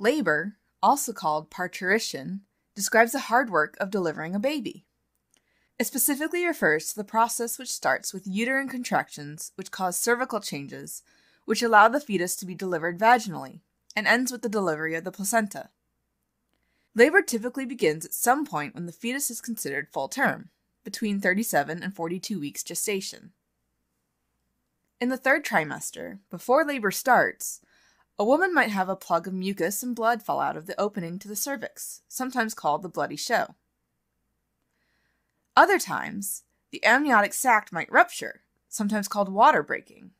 Labor, also called parturition, describes the hard work of delivering a baby. It specifically refers to the process which starts with uterine contractions, which cause cervical changes, which allow the fetus to be delivered vaginally, and ends with the delivery of the placenta. Labor typically begins at some point when the fetus is considered full term, between 37 and 42 weeks gestation. In the third trimester, before labor starts, a woman might have a plug of mucus and blood fall out of the opening to the cervix, sometimes called the bloody show. Other times, the amniotic sac might rupture, sometimes called water breaking.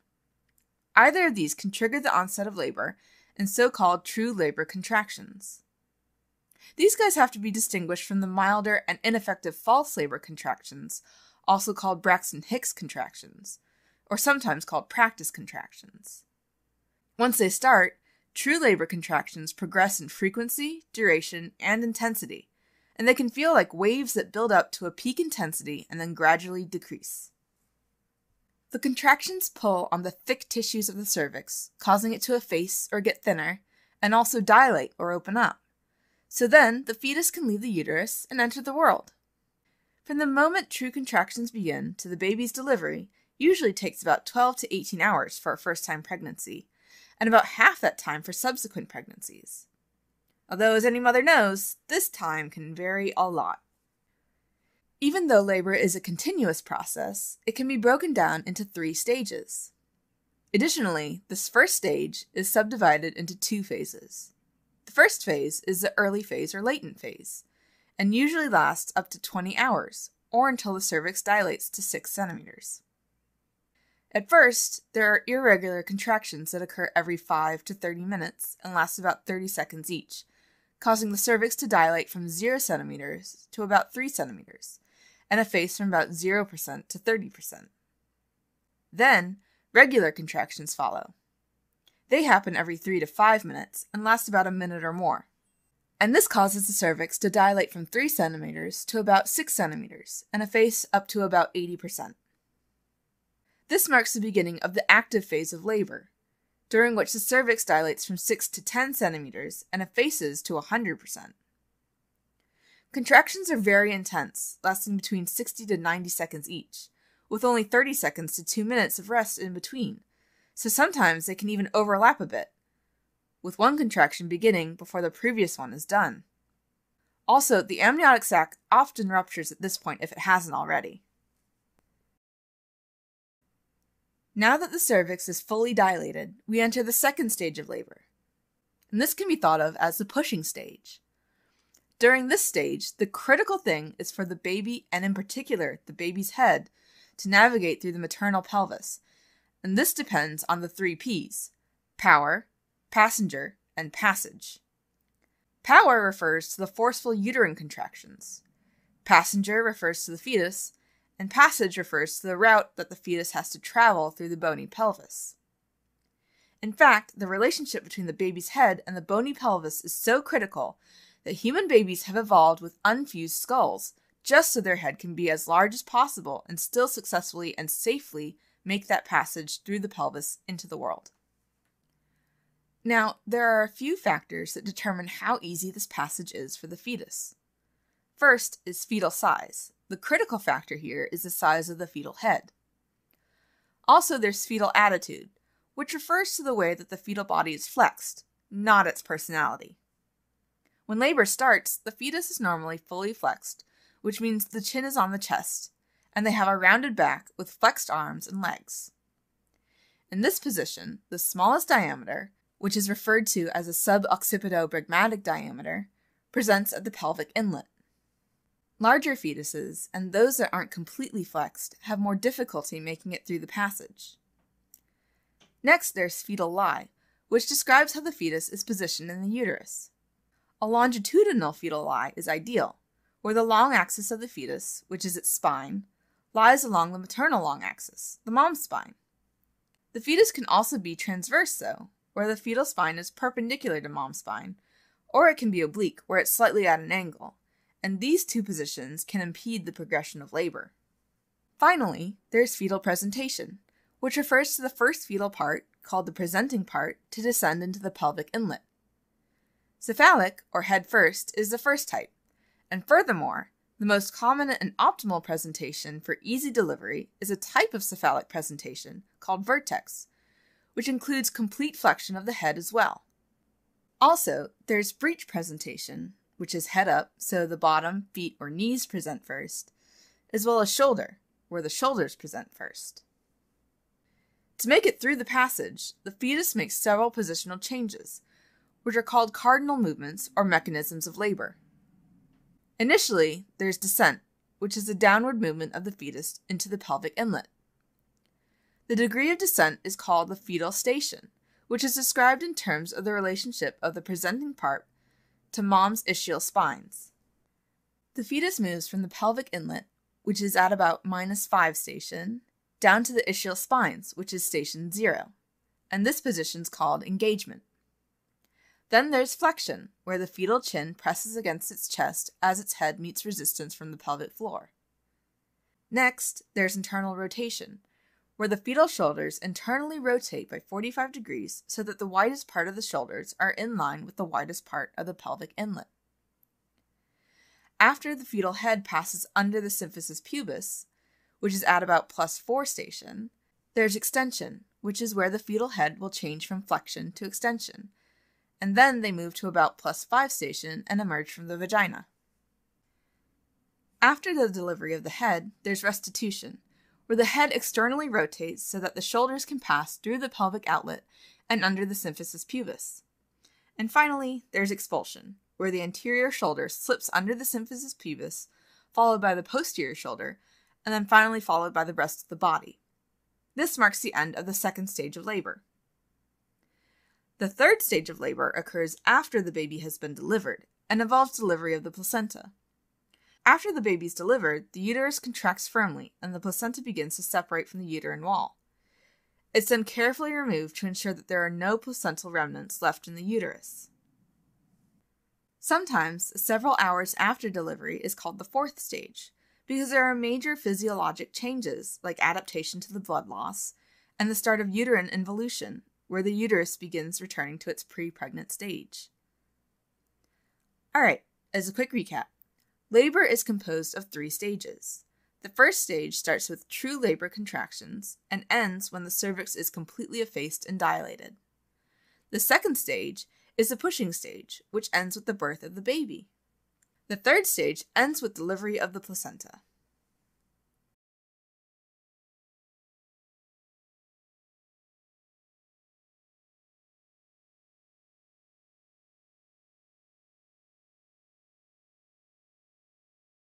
Either of these can trigger the onset of labor in so-called true labor contractions. These guys have to be distinguished from the milder and ineffective false labor contractions, also called Braxton Hicks contractions, or sometimes called practice contractions. Once they start, true labor contractions progress in frequency, duration, and intensity, and they can feel like waves that build up to a peak intensity and then gradually decrease. The contractions pull on the thick tissues of the cervix, causing it to efface or get thinner, and also dilate or open up. So then, the fetus can leave the uterus and enter the world. From the moment true contractions begin to the baby's delivery usually takes about 12 to 18 hours for a first-time pregnancy, and about half that time for subsequent pregnancies. Although, as any mother knows, this time can vary a lot. Even though labor is a continuous process, it can be broken down into 3 stages. Additionally, this first stage is subdivided into 2 phases. The first phase is the early phase or latent phase, and usually lasts up to 20 hours, or until the cervix dilates to 6 centimeters. At first, there are irregular contractions that occur every 5 to 30 minutes and last about 30 seconds each, causing the cervix to dilate from 0 centimeters to about 3 centimeters, and efface from about 0% to 30%. Then, regular contractions follow. They happen every 3 to 5 minutes and last about a minute or more. And this causes the cervix to dilate from 3 centimeters to about 6 centimeters and efface up to about 80%. This marks the beginning of the active phase of labor, during which the cervix dilates from 6 to 10 centimeters and effaces to 100%. Contractions are very intense, lasting between 60 to 90 seconds each, with only 30 seconds to 2 minutes of rest in between. So sometimes they can even overlap a bit, with one contraction beginning before the previous one is done. Also, the amniotic sac often ruptures at this point if it hasn't already. Now that the cervix is fully dilated, we enter the second stage of labor, and this can be thought of as the pushing stage. During this stage, the critical thing is for the baby, and in particular the baby's head, to navigate through the maternal pelvis, and this depends on the 3 P's: power, passenger, and passage. Power refers to the forceful uterine contractions, passenger refers to the fetus, and passage refers to the route that the fetus has to travel through the bony pelvis. In fact, the relationship between the baby's head and the bony pelvis is so critical that human babies have evolved with unfused skulls just so their head can be as large as possible and still successfully and safely make that passage through the pelvis into the world. Now, there are a few factors that determine how easy this passage is for the fetus. First is fetal size. The critical factor here is the size of the fetal head. Also, there's fetal attitude, which refers to the way that the fetal body is flexed, not its personality. When labor starts, the fetus is normally fully flexed, which means the chin is on the chest, and they have a rounded back with flexed arms and legs. In this position, the smallest diameter, which is referred to as a suboccipitobregmatic diameter, presents at the pelvic inlet. Larger fetuses, and those that aren't completely flexed, have more difficulty making it through the passage. Next, there's fetal lie, which describes how the fetus is positioned in the uterus. A longitudinal fetal lie is ideal, where the long axis of the fetus, which is its spine, lies along the maternal long axis, the mom's spine. The fetus can also be transverse, though, where the fetal spine is perpendicular to mom's spine, or it can be oblique, where it's slightly at an angle, and these 2 positions can impede the progression of labor. Finally, there's fetal presentation, which refers to the first fetal part, called the presenting part, to descend into the pelvic inlet. Cephalic, or head first, is the first type, and furthermore, the most common and optimal presentation for easy delivery is a type of cephalic presentation called vertex, which includes complete flexion of the head as well. Also, there's breech presentation, which is head up, so the bottom, feet, or knees present first, as well as shoulder, where the shoulders present first. To make it through the passage, the fetus makes several positional changes, which are called cardinal movements or mechanisms of labor. Initially, there's descent, which is the downward movement of the fetus into the pelvic inlet. The degree of descent is called the fetal station, which is described in terms of the relationship of the presenting part to mom's ischial spines. The fetus moves from the pelvic inlet, which is at about -5 station, down to the ischial spines, which is station 0, and this position is called engagement. Then there's flexion, where the fetal chin presses against its chest as its head meets resistance from the pelvic floor. Next, there's internal rotation, where the fetal shoulders internally rotate by 45 degrees so that the widest part of the shoulders are in line with the widest part of the pelvic inlet. After the fetal head passes under the symphysis pubis, which is at about +4 station, there's extension, which is where the fetal head will change from flexion to extension, and then they move to about +5 station and emerge from the vagina. After the delivery of the head, there's restitution, where the head externally rotates so that the shoulders can pass through the pelvic outlet and under the symphysis pubis. And finally, there's expulsion, where the anterior shoulder slips under the symphysis pubis, followed by the posterior shoulder, and then finally followed by the rest of the body. This marks the end of the second stage of labor. The third stage of labor occurs after the baby has been delivered and involves delivery of the placenta. After the baby is delivered, the uterus contracts firmly and the placenta begins to separate from the uterine wall. It's then carefully removed to ensure that there are no placental remnants left in the uterus. Sometimes, several hours after delivery is called the fourth stage because there are major physiologic changes like adaptation to the blood loss and the start of uterine involution, where the uterus begins returning to its pre-pregnant stage. Alright, as a quick recap, labor is composed of 3 stages. The first stage starts with true labor contractions and ends when the cervix is completely effaced and dilated. The second stage is the pushing stage, which ends with the birth of the baby. The third stage ends with delivery of the placenta.